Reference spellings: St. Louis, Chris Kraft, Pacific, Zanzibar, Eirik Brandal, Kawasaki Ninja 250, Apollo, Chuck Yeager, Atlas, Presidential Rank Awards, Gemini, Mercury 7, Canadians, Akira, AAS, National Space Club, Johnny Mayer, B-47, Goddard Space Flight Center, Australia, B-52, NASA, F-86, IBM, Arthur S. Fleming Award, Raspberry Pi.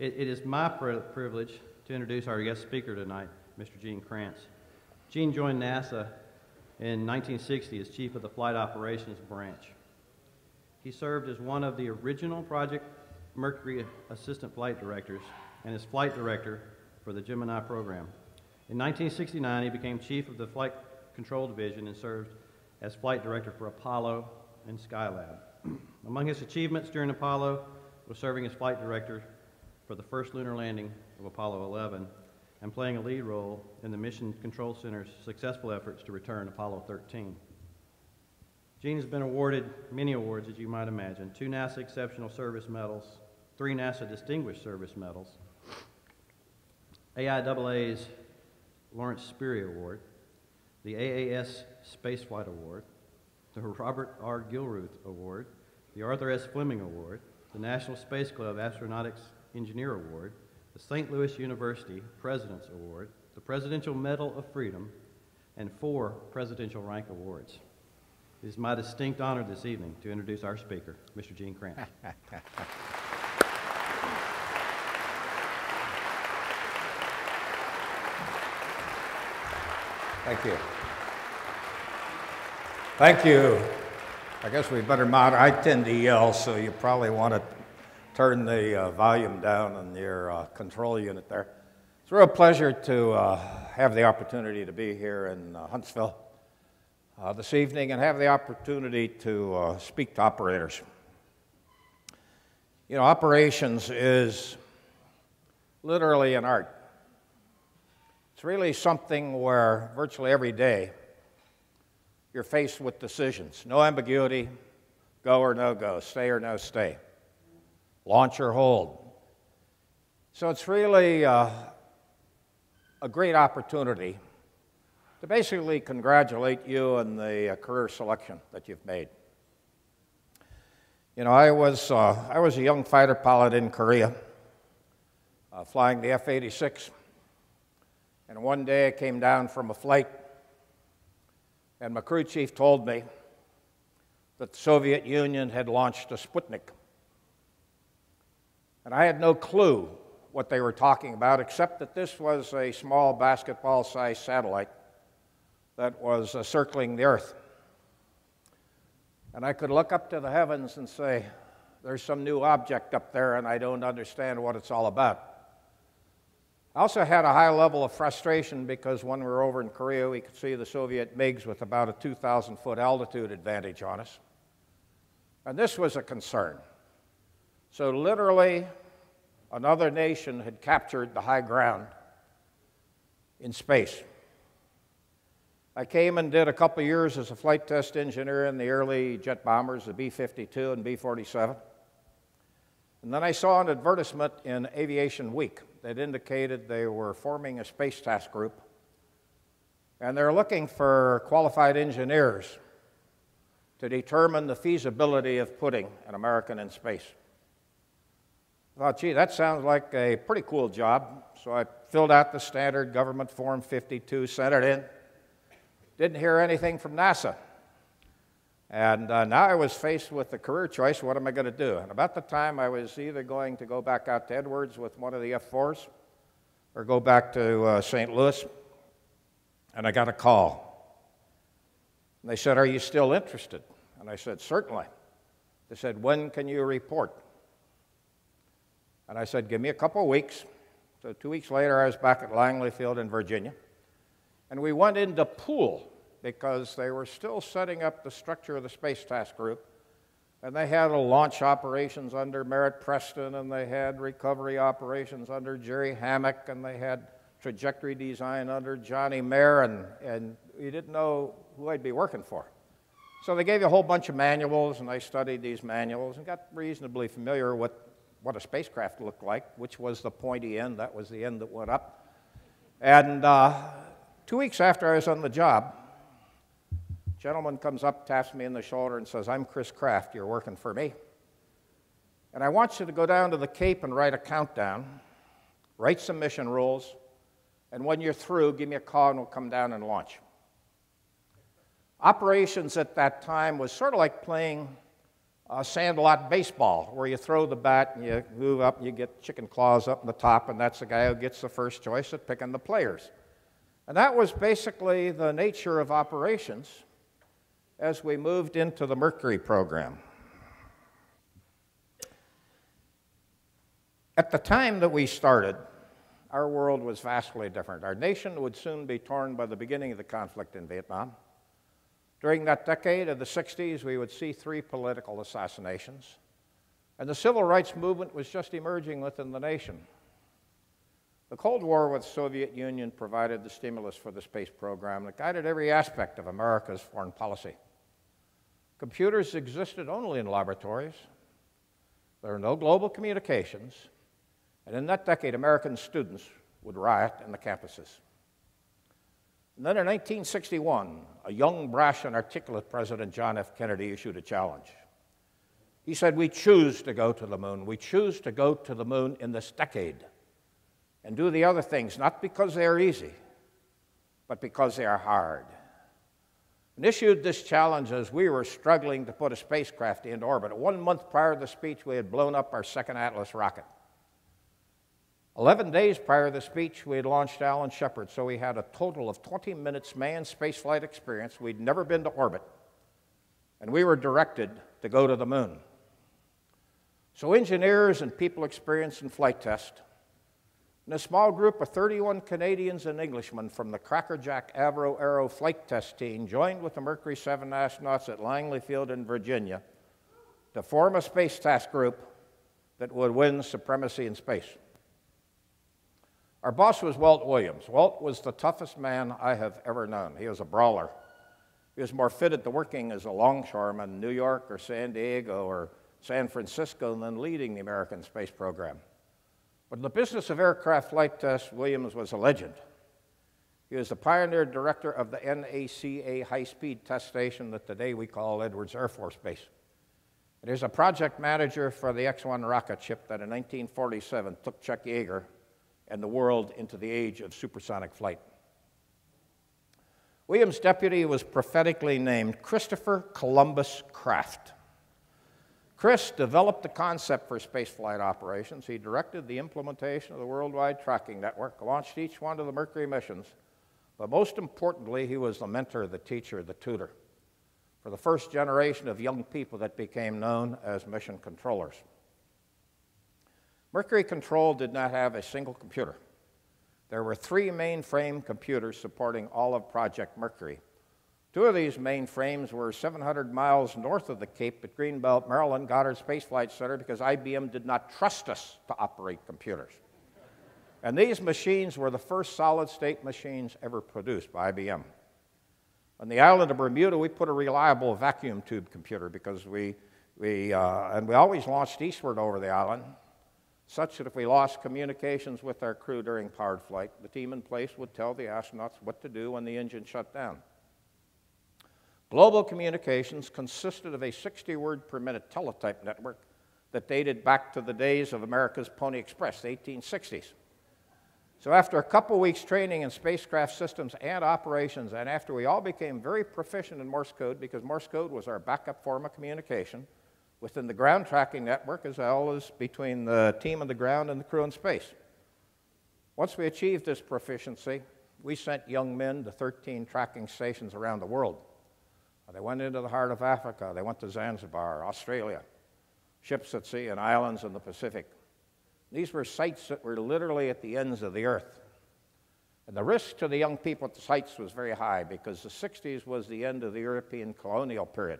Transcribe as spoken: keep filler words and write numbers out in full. It, it is my privilege to introduce our guest speaker tonight, Mister Gene Kranz. Gene joined NASA in nineteen sixty as Chief of the Flight Operations Branch. He served as one of the original Project Mercury Assistant Flight Directors and as Flight Director for the Gemini program. In nineteen sixty-nine, he became Chief of the Flight Control Division and served as Flight Director for Apollo and Skylab. Among his achievements during Apollo was serving as Flight Director for the first lunar landing of Apollo eleven and playing a lead role in the Mission Control Center's successful efforts to return Apollo thirteen. Gene has been awarded many awards, as you might imagine: two NASA Exceptional Service Medals, three NASA Distinguished Service Medals, A I A A's Lawrence Sperry Award, the A A S Spaceflight Award, the Robert R. Gilruth Award, the Arthur S. Fleming Award, the National Space Club Astronautics Engineer Award, the Saint Louis University President's Award, the Presidential Medal of Freedom, and four Presidential Rank Awards. It is my distinct honor this evening to introduce our speaker, Mister Gene Kranz. Thank you. Thank you. I guess we better mod. I tend to yell, so you probably want to turn the uh, volume down on your uh, control unit there. It's a real pleasure to uh, have the opportunity to be here in uh, Huntsville uh, this evening and have the opportunity to uh, speak to operators. You know, operations is literally an art. It's really something where virtually every day you're faced with decisions. No ambiguity, go or no go, stay or no stay, launch or hold. So it's really uh, a great opportunity to basically congratulate you on the uh, career selection that you've made. You know, I was, uh, I was a young fighter pilot in Korea, uh, flying the F eighty-six, and one day I came down from a flight, and my crew chief told me that the Soviet Union had launched a Sputnik. And I had no clue what they were talking about, except that this was a small basketball-sized satellite that was uh, circling the Earth. And I could look up to the heavens and say, there's some new object up there and I don't understand what it's all about. I also had a high level of frustration because when we were over in Korea, we could see the Soviet MiGs with about a two thousand foot altitude advantage on us. And this was a concern. So literally, another nation had captured the high ground in space. I came and did a couple years as a flight test engineer in the early jet bombers, the B fifty-two and B forty-seven. And then I saw an advertisement in Aviation Week that indicated they were forming a space task group, and they're looking for qualified engineers to determine the feasibility of putting an American in space. I thought, gee, that sounds like a pretty cool job, so I filled out the standard government form fifty-two, sent it in, didn't hear anything from NASA. And uh, now I was faced with the career choice, what am I going to do? And about the time I was either going to go back out to Edwards with one of the F fours or go back to uh, Saint Louis, and I got a call. And they said, are you still interested? And I said, certainly. They said, when can you report? And I said, give me a couple of weeks. So two weeks later, I was back at Langley Field in Virginia, and we went into pool, because they were still setting up the structure of the space task group, and they had a launch operations under Merritt Preston, and they had recovery operations under Jerry Hammack, and they had trajectory design under Johnny Mayer, and, and you didn't know who I'd be working for. So they gave you a whole bunch of manuals, and I studied these manuals and got reasonably familiar with what a spacecraft looked like, which was the pointy end. That was the end that went up. And uh, two weeks after I was on the job, gentleman comes up, taps me on the shoulder, and says, I'm Chris Kraft, you're working for me. And I want you to go down to the Cape and write a countdown, write some mission rules, and when you're through, give me a call and we'll come down and launch. Operations at that time was sort of like playing uh, sandlot baseball, where you throw the bat and you move up, you get chicken claws up in the top, and that's the guy who gets the first choice at picking the players. And that was basically the nature of operations as we moved into the Mercury program. At the time that we started, our world was vastly different. Our nation would soon be torn by the beginning of the conflict in Vietnam. During that decade of the sixties, we would see three political assassinations. And the civil rights movement was just emerging within the nation. The Cold War with the Soviet Union provided the stimulus for the space program that guided every aspect of America's foreign policy. Computers existed only in laboratories. There were no global communications. And in that decade, American students would riot in the campuses. And then in nineteen sixty-one, a young, brash, and articulate President John F. Kennedy issued a challenge. He said, "We choose to go to the moon. We choose to go to the moon in this decade and do the other things, not because they are easy, but because they are hard." And issued this challenge as we were struggling to put a spacecraft into orbit. One month prior to the speech, we had blown up our second Atlas rocket. Eleven days prior to the speech, we had launched Alan Shepard, so we had a total of twenty minutes manned spaceflight experience. We'd never been to orbit, and we were directed to go to the moon. So engineers and people experienced in flight test, and a small group of thirty-one Canadians and Englishmen from the Crackerjack Avro Aero flight test team joined with the Mercury seven astronauts at Langley Field in Virginia to form a space task group that would win supremacy in space. Our boss was Walt Williams. Walt was the toughest man I have ever known. He was a brawler. He was more fitted to working as a longshoreman in New York or San Diego or San Francisco than leading the American space program. But in the business of aircraft flight tests, Williams was a legend. He was the pioneer director of the N A C A high-speed test station that today we call Edwards Air Force Base. And he was a project manager for the X one rocket ship that in nineteen forty-seven took Chuck Yeager and the world into the age of supersonic flight. Williams' deputy was prophetically named Christopher Columbus Kraft. Chris developed the concept for spaceflight operations. He directed the implementation of the Worldwide Tracking Network, launched each one of the Mercury missions, but most importantly, he was the mentor, the teacher, the tutor for the first generation of young people that became known as mission controllers. Mercury Control did not have a single computer. There were three mainframe computers supporting all of Project Mercury. Two of these mainframes were seven hundred miles north of the Cape at Greenbelt, Maryland, Goddard Space Flight Center, because I B M did not trust us to operate computers. And these machines were the first solid-state machines ever produced by I B M. On the island of Bermuda, we put a reliable vacuum tube computer because we, we, uh, and we always launched eastward over the island, such that if we lost communications with our crew during powered flight, the team in place would tell the astronauts what to do when the engine shut down. Global communications consisted of a sixty word per minute teletype network that dated back to the days of America's Pony Express, the eighteen sixties. So after a couple weeks training in spacecraft systems and operations, and after we all became very proficient in Morse code, because Morse code was our backup form of communication, within the ground tracking network as well as between the team on the ground and the crew in space. Once we achieved this proficiency, we sent young men to thirteen tracking stations around the world. They went into the heart of Africa, they went to Zanzibar, Australia, ships at sea and islands in the Pacific. These were sites that were literally at the ends of the earth. And the risk to the young people at the sites was very high because the sixties was the end of the European colonial period.